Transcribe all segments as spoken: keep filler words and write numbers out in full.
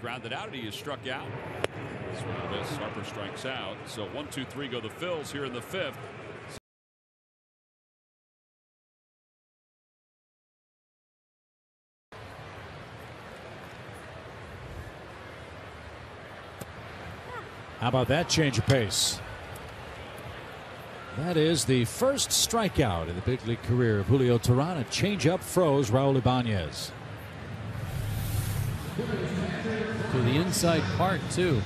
grounded out and he is struck out. So miss. Harper strikes out. So one, two, three go the Phils here in the fifth. How about that change of pace? That is the first strikeout in the big league career of Julio Teheran. A changeup froze Raúl Ibanez. To the inside part two.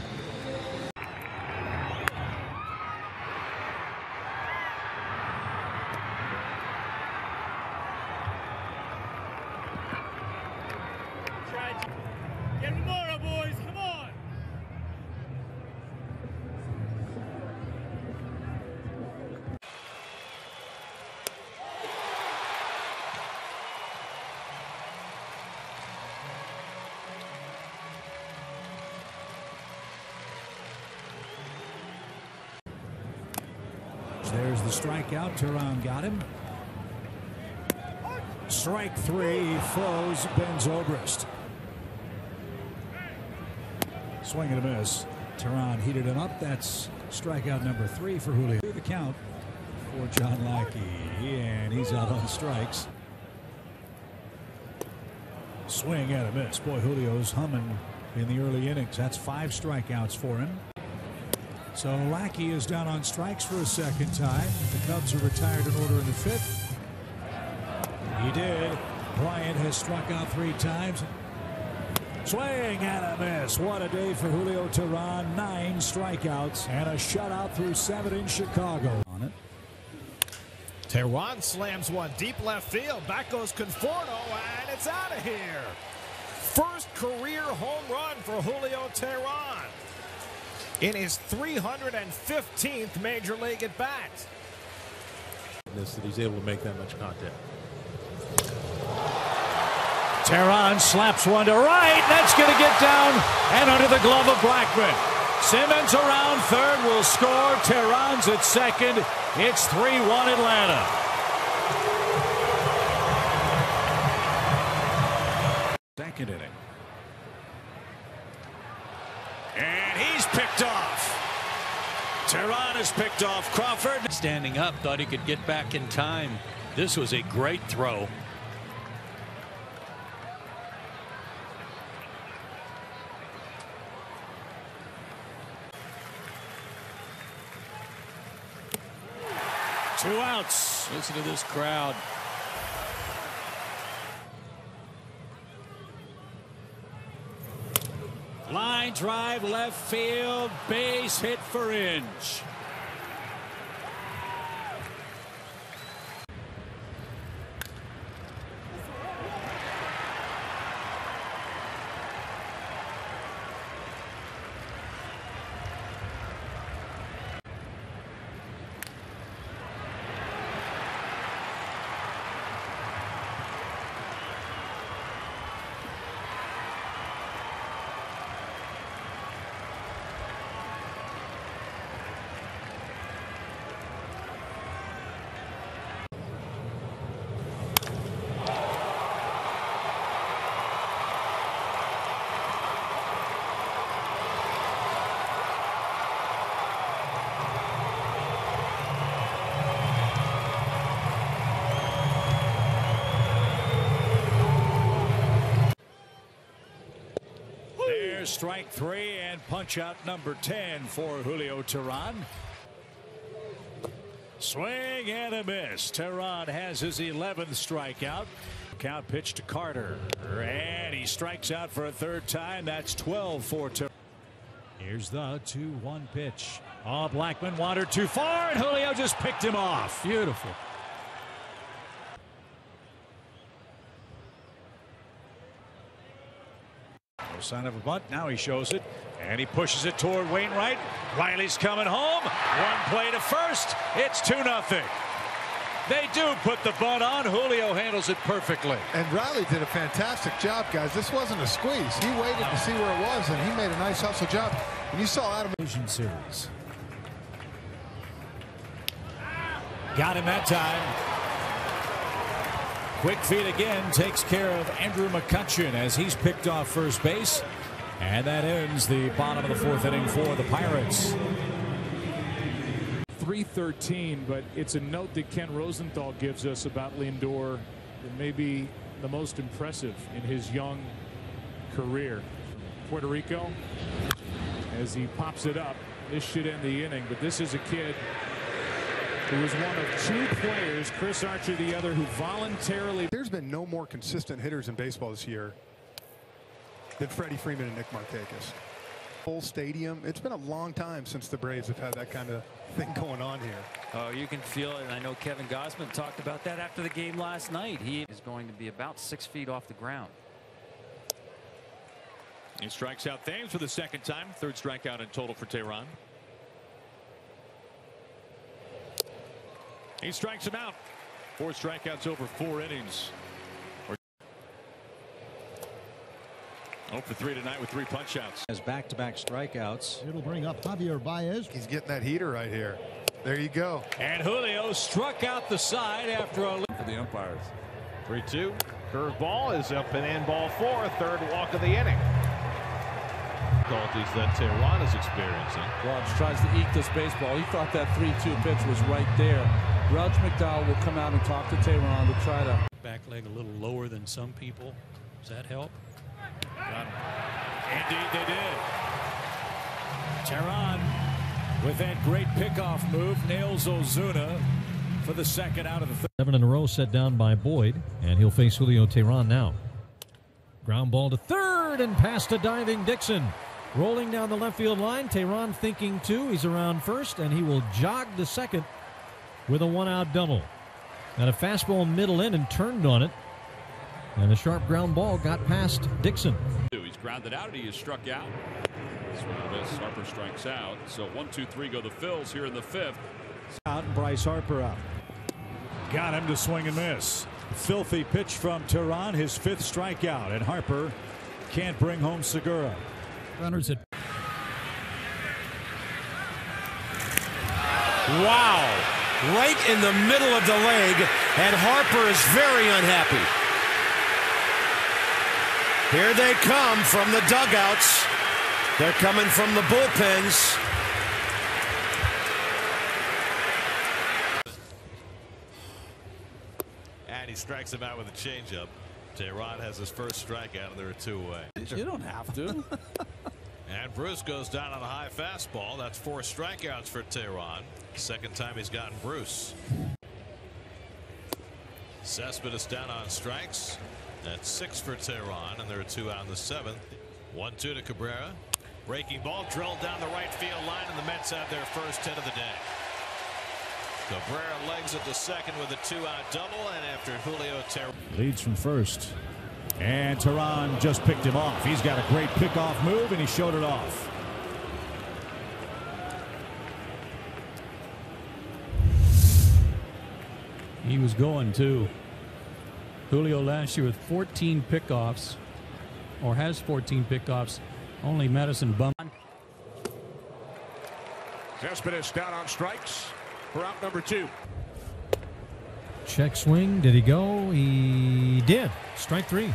There's the strikeout. Teheran got him. Strike three. He froze Ben Zobrist. Swing and a miss. Teheran heated him up. That's strikeout number three for Julio. The count for John Lackey. And he's out on strikes. Swing and a miss. Boy, Julio's humming in the early innings. That's five strikeouts for him. So Lackey is down on strikes for a second time. The Cubs are retired in order in the fifth. He did. Bryant has struck out three times. Swing and a miss. What a day for Julio Teheran. Nine strikeouts and a shutout through seven in Chicago. On it. Teheran slams one deep left field. Back goes Conforto, and it's out of here. First career home run for Julio Teheran in his three hundred fifteenth major league at bat. This that he's able to make that much contact. Teheran slaps one to right. That's going to get down and under the glove of Blackburn. Simmons around third will score. Teheran's at second. It's three one Atlanta. Second inning. And he's picked off. Teheran is picked off. Crawford standing up, thought he could get back in time. This was a great throw. Two outs. Listen to this crowd. Line drive left field, base hit for Inge. Strike three and punch out number ten for Julio Teheran. Swing and a miss. Teheran has his eleventh strikeout. Count pitch to Carter, and he strikes out for a third time. That's twelve for Teheran. Here's the two one pitch. Oh, Blackman wandered too far, and Julio just picked him off. Beautiful. Sign of a bunt. Now he shows it, and he pushes it toward Wainwright. Riley's coming home. One play to first. It's two nothing. They do put the bunt on. Julio handles it perfectly. And Riley did a fantastic job, guys. This wasn't a squeeze. He waited to see where it was, and he made a nice hustle job. And you saw out of Asian series. Got him that time. Quick feed again takes care of Andrew McCutchen as he's picked off first base. And that ends the bottom of the fourth inning for the Pirates. three thirteen, but it's a note that Ken Rosenthal gives us about Lindor that may be the most impressive in his young career. Puerto Rico, as he pops it up, this should end the inning, but this is a kid who was one of two players, Chris Archer the other, who voluntarily. There's been no more consistent hitters in baseball this year than Freddie Freeman and Nick Markakis. Full stadium. It's been a long time since the Braves have had that kind of thing going on here. Oh, you can feel it. And I know Kevin Gossman talked about that after the game last night. He is going to be about six feet off the ground. He strikes out Thames for the second time. Third strikeout in total for Teheran. He strikes him out. Four strikeouts over four innings. oh for three tonight with three punch-outs. Has back-to-back strikeouts. It'll bring up Javier Baez. He's getting that heater right here. There you go. And Julio struck out the side after a lead for the umpires. three two. Curveball is up and in, ball four. Third walk of the inning. Difficulties that Teheran is experiencing. Raj tries to eke this baseball. He thought that three two pitch was right there. Roger McDowell will come out and talk to Teheran to try to back leg a little lower than some people. Does that help? Got him. Indeed they did. Teheran with that great pickoff move nails Ozuna for the second out of the third. Seven in a row set down by Boyd, and he'll face Julio Teheran now. Ground ball to third and past a diving Dixon. Rolling down the left field line, Teheran thinking two. He's around first, and he will jog to second with a one-out double. And a fastball middle in and turned on it. And the sharp ground ball got past Dixon. He's grounded out and he is struck out. That's one of us. Harper strikes out. So one, two, three go the Phils here in the fifth. Out and Bryce Harper up. Got him to swing and miss. Filthy pitch from Teheran, his fifth strikeout, and Harper can't bring home Segura. Runners at. Wow! Right in the middle of the leg, and Harper is very unhappy. Here they come from the dugouts. They're coming from the bullpens. And he strikes him out with a changeup. Teheran has his first strikeout, and there are two away. You don't have to. And Bruce goes down on a high fastball. That's four strikeouts for Teheran. Second time he's gotten Bruce. Cespedes down on strikes. That's six for Teheran, and there are two out in the seventh. one two to Cabrera. Breaking ball drilled down the right field line, and the Mets have their first hit of the day. Cabrera legs it to second with a two-out double, and after Julio Teheran leads from first. And Teheran just picked him off. He's got a great pickoff move, and he showed it off. He was going, too. Julio last year with fourteen pickoffs, or has fourteen pickoffs. Only Madison Bumgarner. Cespedes down on strikes for out number two. Check swing. Did he go? He did. Strike three.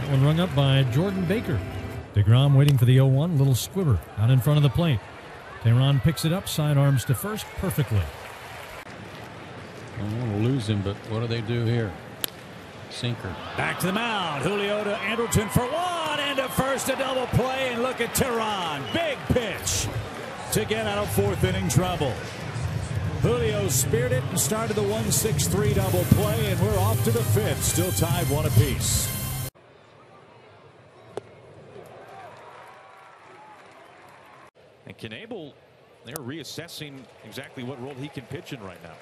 That one rung up by Jordan Baker. DeGrom waiting for the oh one. Little squibber out in front of the plate. Teheran picks it up. Sidearms to first perfectly. I don't want to lose him, but what do they do here? Sinker. Back to the mound. Julio to Andrelton for one, and to first, a double play, and look at Teheran. Big pitch to get out of fourth inning trouble. Julio speared it and started the one six three double play, and we're off to the fifth, still tied one apiece. And Knebel, they're reassessing exactly what role he can pitch in right now.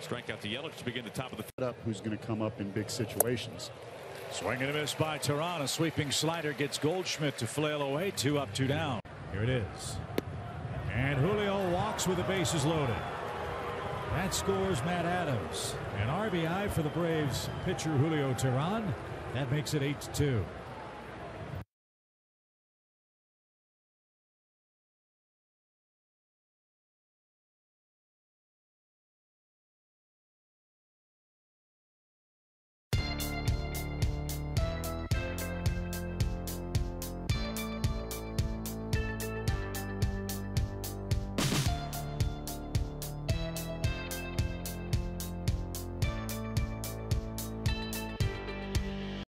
Strike out to Yelich to begin the top of the up. Who's going to come up in big situations? Swing and a miss by Teheran. A sweeping slider gets Goldschmidt to flail away. Two up, two down. Here it is. And Julio walks with the bases loaded. That scores Matt Adams. An R B I for the Braves pitcher Julio Teheran. That makes it eight to two.